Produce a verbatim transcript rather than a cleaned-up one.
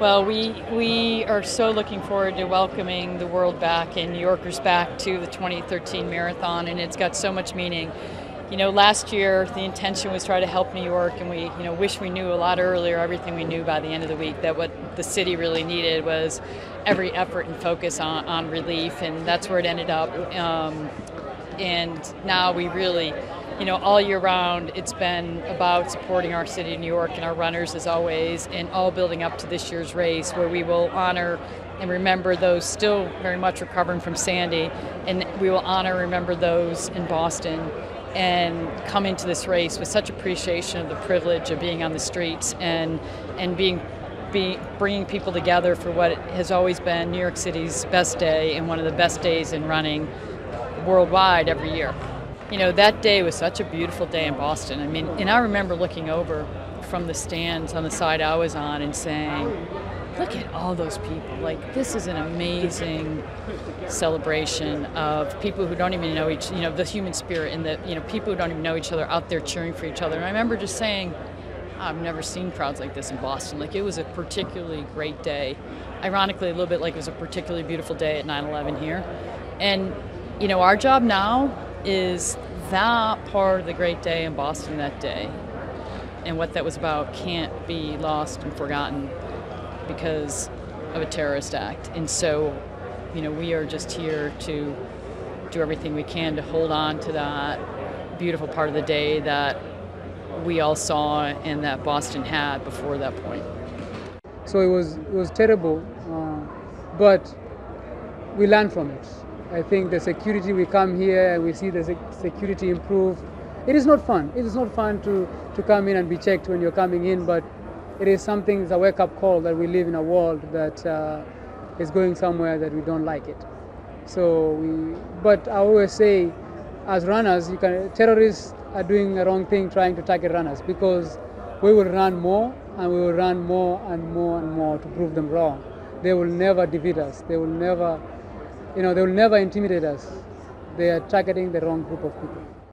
Well, we we are so looking forward to welcoming the world back and New Yorkers back to the twenty thirteen marathon, and it's got so much meaning. You know, last year the intention was to try to help New York, and we, you know, wish we knew a lot earlier everything we knew by the end of the week, that what the city really needed was every effort and focus on, on relief, and that's where it ended up. Um, and now we really, you know, all year round it's been about supporting our city of New York and our runners as always, and all building up to this year's race where we will honor and remember those still very much recovering from Sandy, and we will honor and remember those in Boston. And come into this race with such appreciation of the privilege of being on the streets and and being, being bringing people together for what has always been New York City's best day and one of the best days in running worldwide every year. You know, that day was such a beautiful day in Boston. I mean, and I remember looking over from the stands on the side I was on and saying, look at all those people. Like, this is an amazing celebration of people who don't even know each, you know, the human spirit, and the, you know, people who don't even know each other out there cheering for each other. And I remember just saying, I've never seen crowds like this in Boston. Like, it was a particularly great day. Ironically, a little bit like it was a particularly beautiful day at nine eleven here. And, you know, our job now is that part of the great day in Boston that day, and what that was about can't be lost and forgotten because of a terrorist act. And so, you know, we are just here to do everything we can to hold on to that beautiful part of the day that we all saw and that Boston had before that point. So it was, it was terrible, uh, but we learned from it. I think the security, we come here and we see the security improve. It is not fun. It is not fun to, to come in and be checked when you're coming in, but it is something, it's a wake-up call that we live in a world that uh, is going somewhere that we don't like it. So, we, but I always say, as runners, you can, terrorists are doing the wrong thing trying to target runners, because we will run more and we will run more and more and more to prove them wrong. They will never defeat us. They will never, you know, they will never intimidate us. They are targeting the wrong group of people.